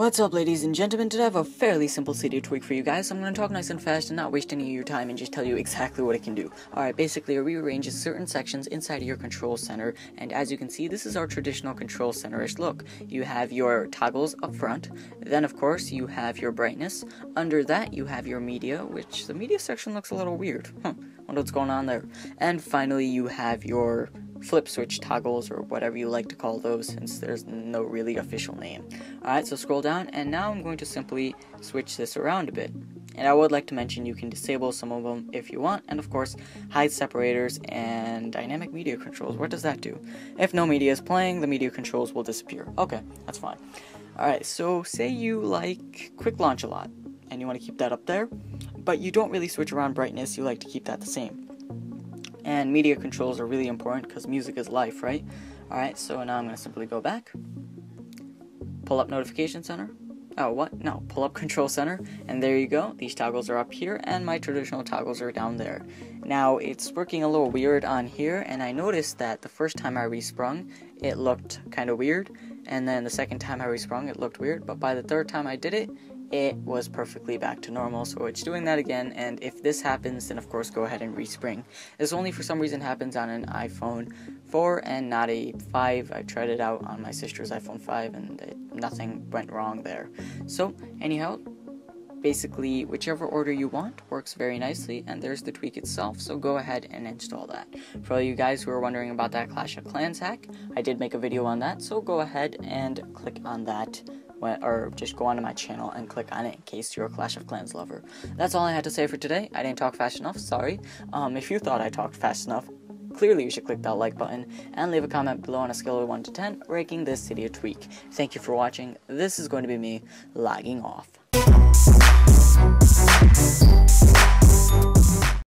What's up, ladies and gentlemen? Today I have a fairly simple Cydia tweak for you guys, so I'm going to talk nice and fast and not waste any of your time and just tell you exactly what it can do. Alright, basically it rearranges certain sections inside of your control center, and as you can see, this is our traditional control center-ish look. You have your toggles up front, then of course you have your brightness, under that you have your media, which the media section looks a little weird. Wonder what's going on there. And finally you have your flip switch toggles, or whatever you like to call those, since there's no really official name. Alright, so scroll down, and now I'm going to simply switch this around a bit. And I would like to mention you can disable some of them if you want, and of course, hide separators and dynamic media controls. What does that do? If no media is playing, the media controls will disappear. Okay, that's fine. Alright, so say you like quick launch a lot, and you want to keep that up there, but you don't really switch around brightness, you like to keep that the same. And media controls are really important because music is life, right? Alright, so now I'm going to simply go back, pull up notification center, pull up control center, and there you go. These toggles are up here, and my traditional toggles are down there. Now, it's working a little weird on here, and I noticed that the first time I resprung, it looked kind of weird, and then the second time I resprung, it looked weird, but by the third time I did it, it was perfectly back to normal, so it's doing that again, and if this happens, then of course go ahead and respring. This only for some reason happens on an iPhone 4 and not a 5. I tried it out on my sister's iPhone 5 and nothing went wrong there. So anyhow, basically whichever order you want works very nicely, and there's the tweak itself, so go ahead and install that. For all you guys who are wondering about that Clash of Clans hack, I did make a video on that, so go ahead and click on that, or just go onto my channel and click on it in case you're a Clash of Clans lover. That's all I had to say for today. I didn't talk fast enough, sorry. If you thought I talked fast enough, clearly you should click that like button and leave a comment below on a scale of 1 to 10, ranking this Cydia tweak. Thank you for watching. This is going to be me logging off.